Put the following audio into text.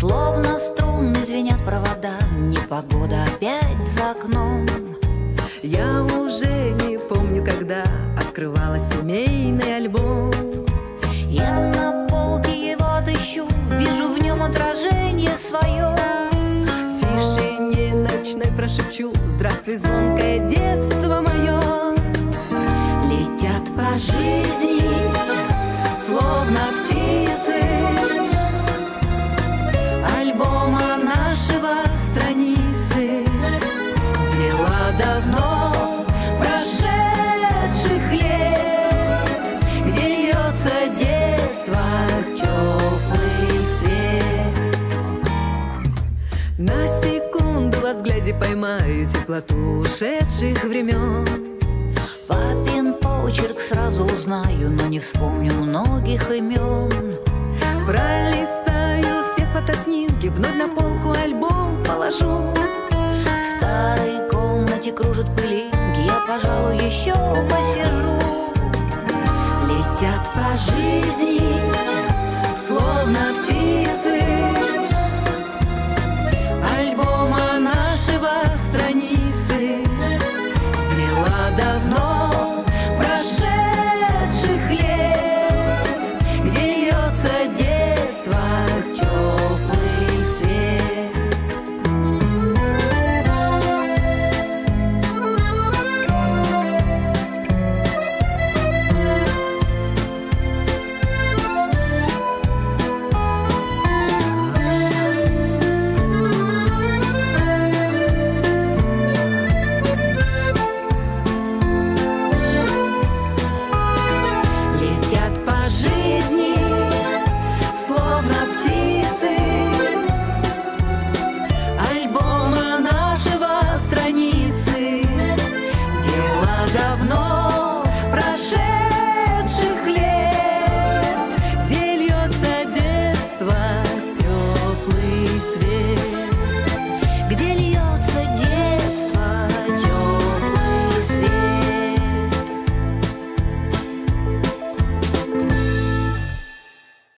Словно струны звенят провода, непогода опять за окном. Я уже не помню, когда открывала семейный альбом. Я на полке его отыщу, вижу в нем отражение свое. В тишине ночной прошепчу: здравствуй, звонкое детство мое. Летят по жизни, словно птицы, альбома нашего страницы, дела давно прошедших лет, где льется детство, теплый свет. На секунду во взгляде поймаю теплоту ушедших времен. Папин почерк сразу узнаю, но не вспомню многих имен. Пролистаю все фотоснимки, вновь на полку альбом положу. В старой комнате кружат пылинки, я, пожалуй, еще посижу. Летят по жизни, словно птицы,